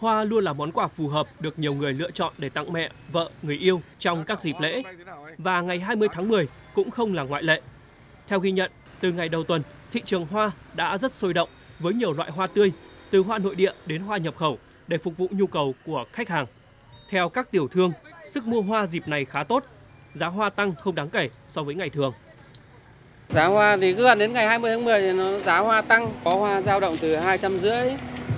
hoa luôn là món quà phù hợp được nhiều người lựa chọn để tặng mẹ, vợ, người yêu trong các dịp lễ. Và ngày 20 tháng 10 cũng không là ngoại lệ. Theo ghi nhận, từ ngày đầu tuần, thị trường hoa đã rất sôi động với nhiều loại hoa tươi, từ hoa nội địa đến hoa nhập khẩu để phục vụ nhu cầu của khách hàng. Theo các tiểu thương, sức mua hoa dịp này khá tốt, giá hoa tăng không đáng kể so với ngày thường. Giá hoa thì cứ gần đến ngày 20 tháng 10 thì giá hoa tăng, có hoa dao động từ 250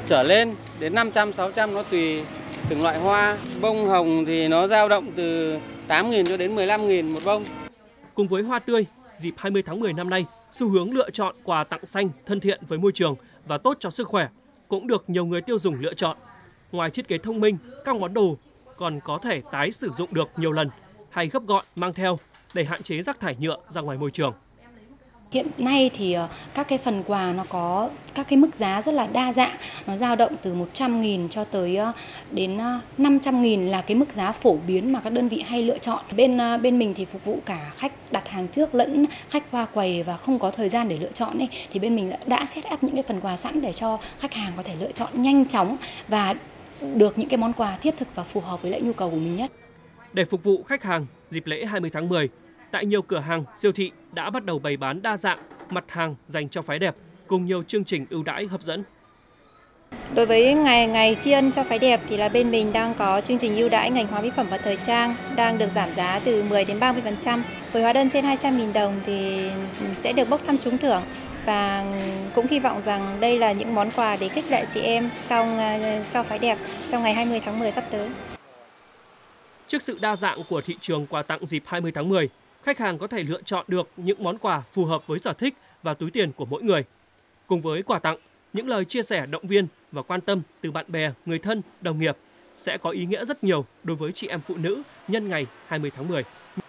trở lên đến 500, 600, nó tùy từng loại hoa. Bông hồng thì nó dao động từ 8.000 cho đến 15.000 một bông. Cùng với hoa tươi, dịp 20 tháng 10 năm nay, xu hướng lựa chọn quà tặng xanh thân thiện với môi trường và tốt cho sức khỏe cũng được nhiều người tiêu dùng lựa chọn. Ngoài thiết kế thông minh, các món đồ còn có thể tái sử dụng được nhiều lần hay gấp gọn mang theo để hạn chế rác thải nhựa ra ngoài môi trường. Hiện nay thì các cái phần quà nó có các cái mức giá rất là đa dạng, nó dao động từ 100.000 cho tới đến 500.000 là cái mức giá phổ biến mà các đơn vị hay lựa chọn. Bên mình thì phục vụ cả khách đặt hàng trước lẫn khách qua quầy và không có thời gian để lựa chọn ấy, thì bên mình đã set up những cái phần quà sẵn để cho khách hàng có thể lựa chọn nhanh chóng và được những cái món quà thiết thực và phù hợp với lại nhu cầu của mình nhất. Để phục vụ khách hàng dịp lễ 20 tháng 10, tại nhiều cửa hàng, siêu thị đã bắt đầu bày bán đa dạng mặt hàng dành cho phái đẹp cùng nhiều chương trình ưu đãi hấp dẫn. Đối với ngày tri ân cho phái đẹp thì là bên mình đang có chương trình ưu đãi ngành hóa mỹ phẩm và thời trang đang được giảm giá từ 10 đến 30%. Với hóa đơn trên 200.000 đồng thì sẽ được bốc thăm trúng thưởng và cũng hy vọng rằng đây là những món quà để khích lệ chị em cho phái đẹp trong ngày 20 tháng 10 sắp tới. Trước sự đa dạng của thị trường quà tặng dịp 20 tháng 10, khách hàng có thể lựa chọn được những món quà phù hợp với sở thích và túi tiền của mỗi người. Cùng với quà tặng, những lời chia sẻ động viên và quan tâm từ bạn bè, người thân, đồng nghiệp sẽ có ý nghĩa rất nhiều đối với chị em phụ nữ nhân ngày 20 tháng 10.